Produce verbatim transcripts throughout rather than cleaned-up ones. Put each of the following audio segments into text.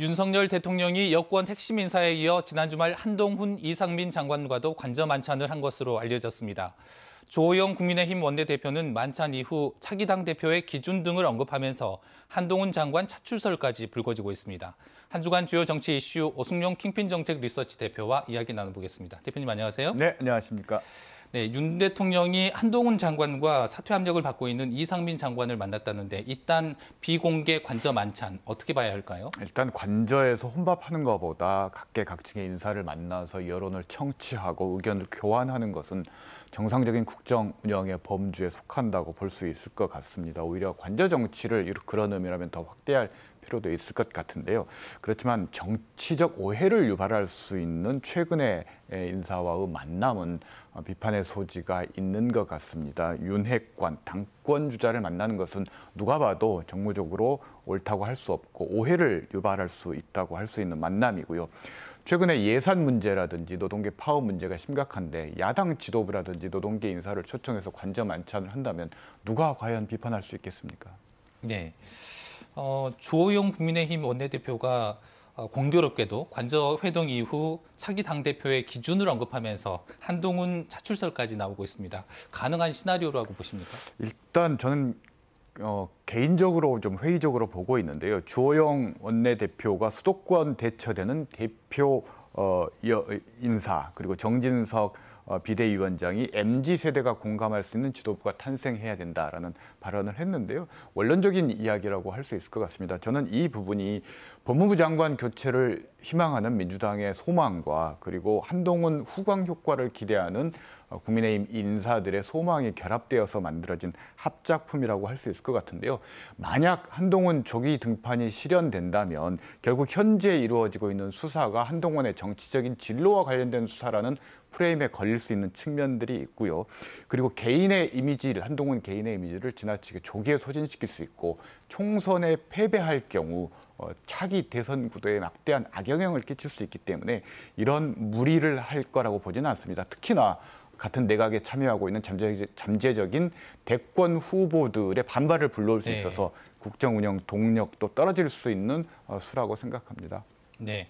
윤석열 대통령이 여권 핵심 인사에 이어 지난 주말 한동훈, 이상민 장관과도 관저 만찬을 한 것으로 알려졌습니다. 주호영 국민의힘 원내대표는 만찬 이후 차기 당 대표의 기준 등을 언급하면서 한동훈 장관 차출설까지 불거지고 있습니다. 한 주간 주요 정치 이슈 오승용 킹핀 정책 리서치 대표와 이야기 나눠보겠습니다. 대표님 안녕하세요. 네, 안녕하십니까. 네, 윤 대통령이 한동훈 장관과 사퇴 압력을 받고 있는 이상민 장관을 만났다는데 일단 비공개 관저 만찬 어떻게 봐야 할까요? 일단 관저에서 혼밥하는 것보다 각계각층의 인사를 만나서 여론을 청취하고 의견을 교환하는 것은 정상적인 국정 운영의 범주에 속한다고 볼 수 있을 것 같습니다. 오히려 관저 정치를 그런 의미라면 더 확대할 필요도 있을 것 같은데요. 그렇지만 정치적 오해를 유발할 수 있는 최근의 인사와의 만남은 비판의 소지가 있는 것 같습니다. 윤핵관, 당권 주자를 만나는 것은 누가 봐도 정무적으로 옳다고 할 수 없고 오해를 유발할 수 있다고 할 수 있는 만남이고요. 최근에 예산 문제라든지 노동계 파업 문제가 심각한데 야당 지도부라든지 노동계 인사를 초청해서 관저 만찬을 한다면 누가 과연 비판할 수 있겠습니까? 네, 어, 주호영 국민의힘 원내대표가 공교롭게도 관저 회동 이후 차기 당대표의 기준을 언급하면서 한동훈 차출설까지 나오고 있습니다. 가능한 시나리오라고 보십니까? 일단 저는 어, 개인적으로 좀 회의적으로 보고 있는데요. 주호영 원내대표가 수도권 대처되는 대표 어, 인사 그리고 정진석 비대위원장이 엠지 세대가 공감할 수 있는 지도부가 탄생해야 된다라는 발언을 했는데요. 원론적인 이야기라고 할 수 있을 것 같습니다. 저는 이 부분이 법무부 장관 교체를 희망하는 민주당의 소망과 그리고 한동훈 후광 효과를 기대하는 국민의힘 인사들의 소망이 결합되어서 만들어진 합작품이라고 할 수 있을 것 같은데요. 만약 한동훈 조기 등판이 실현된다면 결국 현재 이루어지고 있는 수사가 한동훈의 정치적인 진로와 관련된 수사라는 프레임에 걸릴 수 있는 측면들이 있고요. 그리고 개인의 이미지를, 한동훈 개인의 이미지를 지나치게 조기에 소진시킬 수 있고 총선에 패배할 경우 차기 대선 구도에 막대한 악영향을 끼칠 수 있기 때문에 이런 무리를 할 거라고 보지는 않습니다. 특히나 같은 내각에 참여하고 있는 잠재적인 대권 후보들의 반발을 불러올 수 있어서 네. 국정 운영 동력도 떨어질 수 있는 수라고 생각합니다. 네,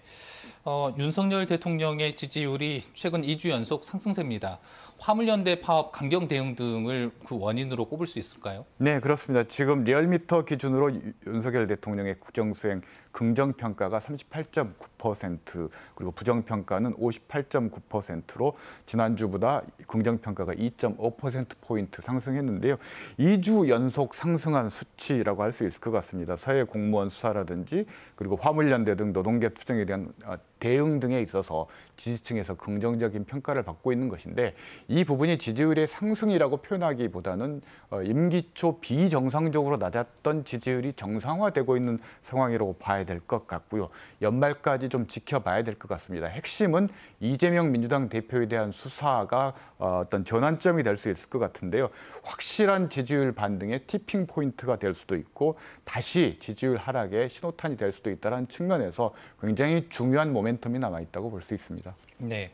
어, 윤석열 대통령의 지지율이 최근 이 주 연속 상승세입니다. 화물연대 파업 강경 대응 등을 그 원인으로 꼽을 수 있을까요? 네, 그렇습니다. 지금 리얼미터 기준으로 윤석열 대통령의 국정수행 긍정평가가 삼십팔 점 구 퍼센트 그리고 부정평가는 오십팔 점 구 퍼센트로 지난주보다 긍정평가가 이 점 오 퍼센트 포인트 상승했는데요. 이 주 연속 상승한 수치라고 할 수 있을 것 같습니다. 사회 공무원 수사라든지 그리고 화물연대 등 노동계 투쟁에 대한 대응 등에 있어서 지지층에서 긍정적인 평가를 받고 있는 것인데 이 부분이 지지율의 상승이라고 표현하기보다는 임기 초 비정상적으로 낮았던 지지율이 정상화되고 있는 상황이라고 봐야 될 것 같고요. 연말까지 좀 지켜봐야 될 것 같습니다. 핵심은 이재명 민주당 대표에 대한 수사가 어떤 전환점이 될 수 있을 것 같은데요. 확실한 지지율 반등의 티핑 포인트가 될 수도 있고 다시 지지율 하락의 신호탄이 될 수도 있다는 측면에서 굉장히 중요한 모멘텀이 남아있다고 볼 수 있습니다. 네,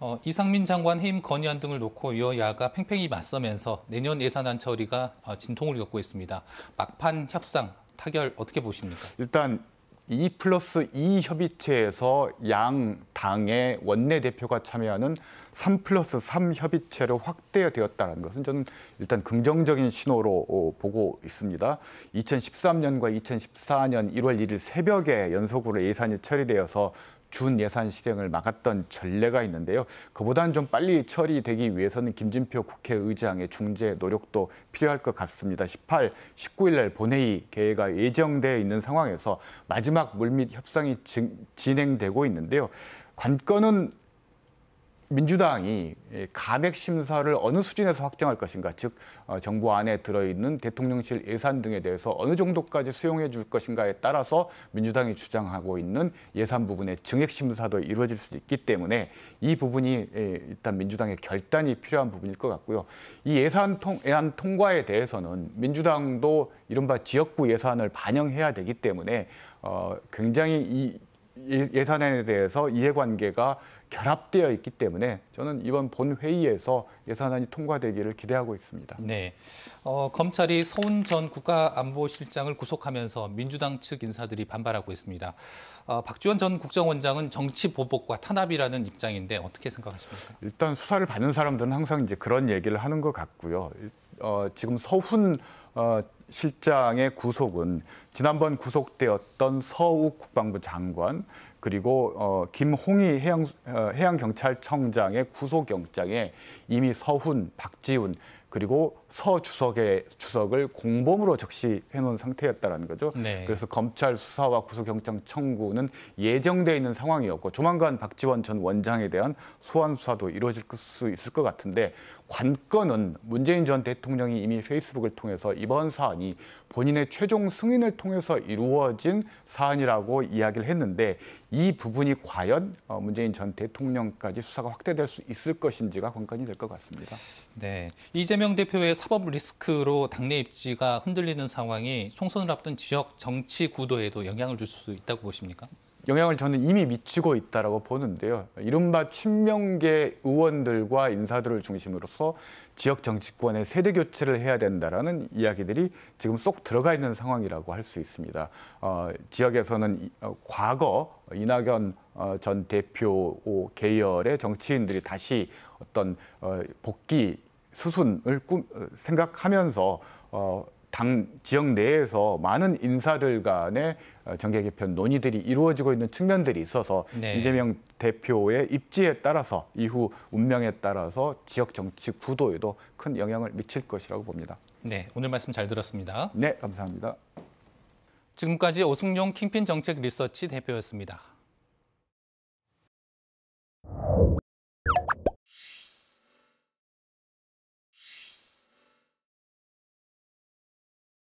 어, 이상민 장관 해임 건의안 등을 놓고 여야가 팽팽히 맞서면서 내년 예산안 처리가 진통을 겪고 있습니다. 막판 협상 타결 어떻게 보십니까? 일단 이 플러스 이 협의체에서 양 당의 원내대표가 참여하는 삼 플러스 삼 협의체로 확대되었다는 것은 저는 일단 긍정적인 신호로 보고 있습니다. 이천십삼 년과 이천십사 년 일월 일일 새벽에 연속으로 예산이 처리되어서 준 예산 실행을 막았던 전례가 있는데요. 그보다는 좀 빨리 처리되기 위해서는 김진표 국회의장의 중재 노력도 필요할 것 같습니다. 십팔, 십구일 날 본회의 개회가 예정되어 있는 상황에서 마지막 물밑 협상이 진행되고 있는데요. 관건은 민주당이 감액 심사를 어느 수준에서 확정할 것인가, 즉 정부 안에 들어있는 대통령실 예산 등에 대해서 어느 정도까지 수용해 줄 것인가에 따라서 민주당이 주장하고 있는 예산 부분의 증액 심사도 이루어질 수 있기 때문에 이 부분이 일단 민주당의 결단이 필요한 부분일 것 같고요. 이 예산 통안 통과에 대해서는 민주당도 이른바 지역구 예산을 반영해야 되기 때문에 굉장히 이 예산안에 대해서 이해관계가 결합되어 있기 때문에 저는 이번 본회의에서 예산안이 통과되기를 기대하고 있습니다. 네, 어, 검찰이 서훈 전 국가안보실장을 구속하면서 민주당 측 인사들이 반발하고 있습니다. 어, 박지원 전 국정원장은 정치 보복과 탄압이라는 입장인데 어떻게 생각하십니까? 일단 수사를 받는 사람들은 항상 이제 그런 얘기를 하는 것 같고요. 어, 지금 서훈 어, 실장의 구속은 지난번 구속되었던 서욱 국방부 장관 그리고 어, 김홍희 해양, 어, 해양경찰청장의 구속영장에 이미 서훈, 박지훈 그리고 서 주석의 주석을 공범으로 적시해놓은 상태였다는 거죠. 네. 그래서 검찰 수사와 구속영장 청구는 예정돼 있는 상황이었고 조만간 박지원 전 원장에 대한 소환 수사도 이루어질 수 있을 것 같은데 관건은 문재인 전 대통령이 이미 페이스북을 통해서 이번 사안이 본인의 최종 승인을 통해서 이루어진 사안이라고 이야기를 했는데 이 부분이 과연 문재인 전 대통령까지 수사가 확대될 수 있을 것인지가 관건이 될 것 같습니다. 네, 이재명 대표의 사법 리스크로 당내 입지가 흔들리는 상황이 총선을 앞둔 지역 정치 구도에도 영향을 줄 수 있다고 보십니까? 영향을 저는 이미 미치고 있다라고 보는데요. 이른바 친명계 의원들과 인사들을 중심으로서 지역 정치권의 세대 교체를 해야 된다라는 이야기들이 지금 쏙 들어가 있는 상황이라고 할 수 있습니다. 어, 지역에서는 과거 이낙연 전 대표 계열의 정치인들이 다시 어떤 복귀 수순을 꿈, 생각하면서 어, 당 지역 내에서 많은 인사들 간의 정계 개편 논의들이 이루어지고 있는 측면들이 있어서 네. 이재명 대표의 입지에 따라서 이후 운명에 따라서 지역 정치 구도에도 큰 영향을 미칠 것이라고 봅니다. 네, 오늘 말씀 잘 들었습니다. 네, 감사합니다. 지금까지 오승용 킹핀 정책 리서치 대표였습니다.